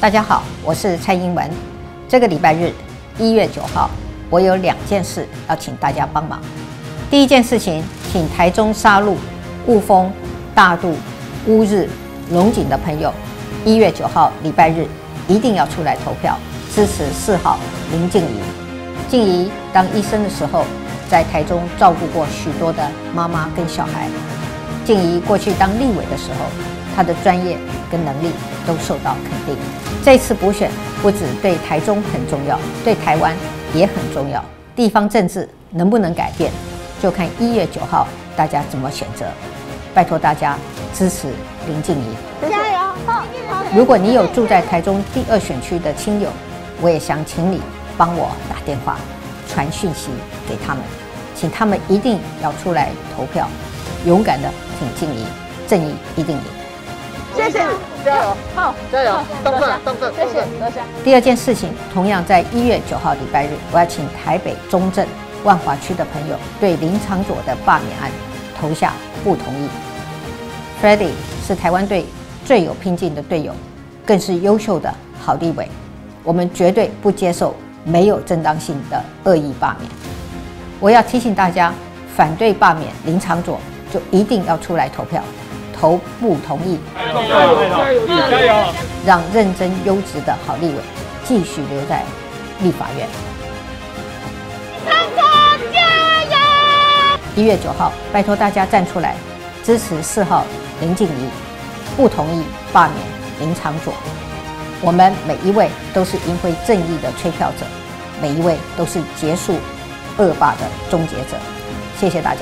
大家好，我是蔡英文。这个礼拜日1月9号，我有2件事要请大家帮忙。第一件事情，请台中沙鹿、雾峰、大肚、乌日、龙井的朋友，1月9号礼拜日一定要出来投票，支持4号林静怡。静怡当医生的时候，在台中照顾过许多的妈妈跟小孩。静怡过去当立委的时候，她的专业跟能力都受到肯定。这次补选不只对台中很重要，对台湾也很重要。地方政治能不能改变，就看1月9号大家怎么选择。拜托大家支持林静怡，加油！如果你有住在台中第2选区的亲友，我也想请你帮我打电话、传讯息给他们，请他们一定要出来投票，勇敢的挺静怡，正义一定赢。谢谢，加油！好，加油！当政，当政，谢谢，多谢。第2件事情，同样在1月9号礼拜日，我要请台北中正、万华区的朋友对林昶佐的罢免案投下不同意。Freddy 是台湾队最有拼劲的队友，更是优秀的好立委，我们绝对不接受没有正当性的恶意罢免。我要提醒大家，反对罢免林昶佐就一定要出来投票。投不同意，让认真优质的好立委继续留在立法院。1月9号，拜托大家站出来，支持4号林静怡，不同意罢免林昶佐。我们每一位都是赢回正义的吹票者，每一位都是结束恶霸的终结者。谢谢大家。